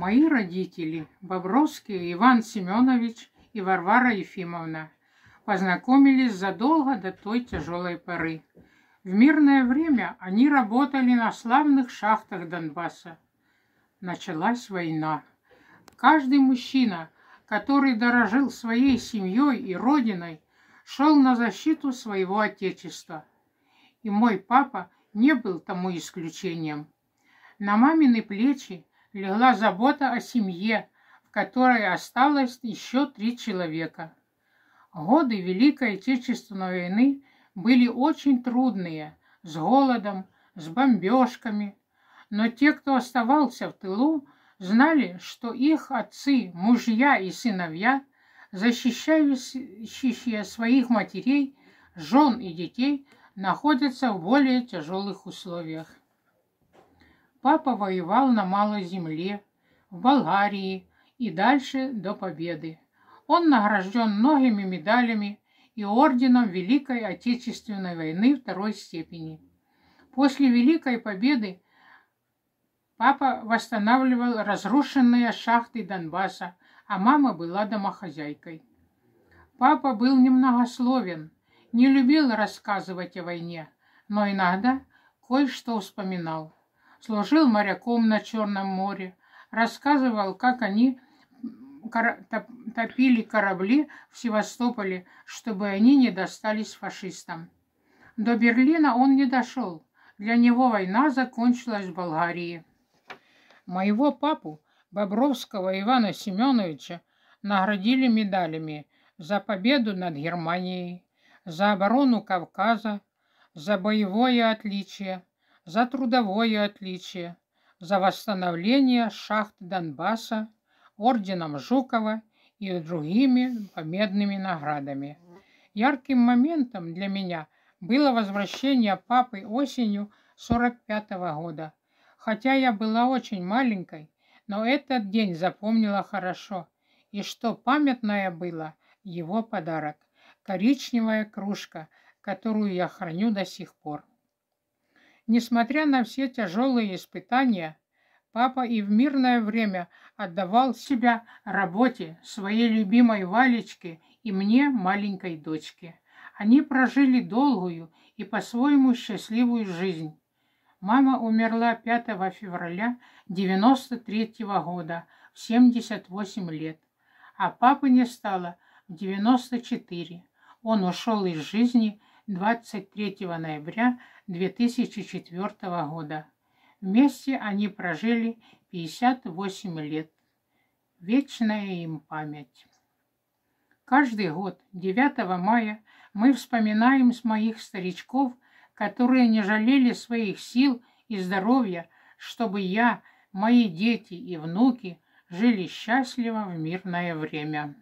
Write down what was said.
Мои родители – Бобровский Иван Семенович и Варвара Ефимовна – познакомились задолго до той тяжелой поры. В мирное время они работали на славных шахтах Донбасса. Началась война. Каждый мужчина, который дорожил своей семьей и родиной, шел на защиту своего отечества. И мой папа не был тому исключением. На мамины плечи легла забота о семье, в которой осталось еще 3 человека. Годы Великой Отечественной войны были очень трудные, с голодом, с бомбежками. Но те, кто оставался в тылу, знали, что их отцы, мужья и сыновья, защищающие своих матерей, жен и детей, находятся в более тяжелых условиях. Папа воевал на Малой земле, в Болгарии и дальше до победы. Он награжден многими медалями и орденом Великой Отечественной войны 2-й степени. После Великой Победы папа восстанавливал разрушенные шахты Донбасса, а мама была домохозяйкой. Папа был немногословен, не любил рассказывать о войне, но иногда кое-что вспоминал. Служил моряком на Черном море, рассказывал, как они топили корабли в Севастополе, чтобы они не достались фашистам. До Берлина он не дошел, для него война закончилась в Болгарии. Моего папу, Бобровского Ивана Семеновича, наградили медалями за победу над Германией, за оборону Кавказа, за боевое отличие, за трудовое отличие, за восстановление шахт Донбасса, орденом Жукова и другими победными наградами. Ярким моментом для меня было возвращение папы осенью 1945 года. Хотя я была очень маленькой, но этот день запомнила хорошо. И что памятное было, его подарок – коричневая кружка, которую я храню до сих пор. Несмотря на все тяжелые испытания, папа и в мирное время отдавал себя работе своей любимой Валечке и мне, маленькой дочке. Они прожили долгую и по-своему счастливую жизнь. Мама умерла 5 февраля 1993 года в 78 лет, а папы не стало в 94. Он ушел из жизни 23 ноября 2004 года. Вместе они прожили 58 лет. Вечная им память. Каждый год 9 мая мы вспоминаем моих старичков, которые не жалели своих сил и здоровья, чтобы я, мои дети и внуки жили счастливо в мирное время.